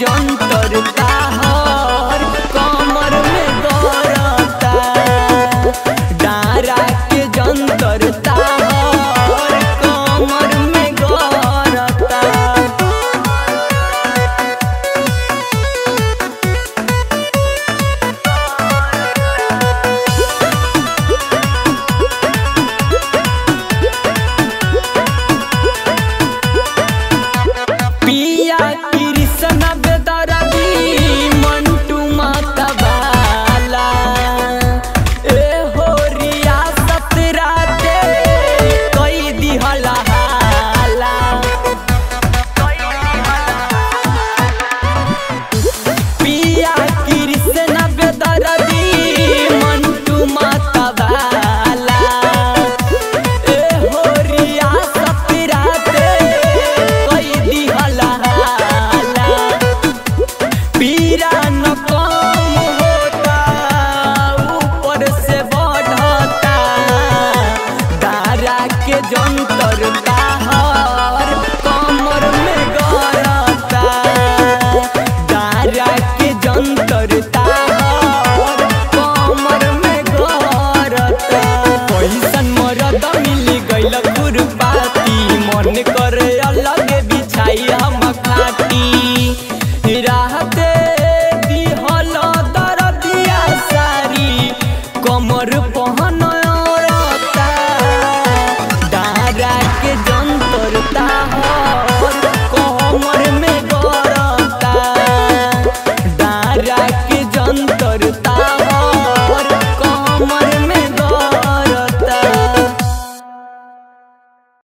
जंतर का।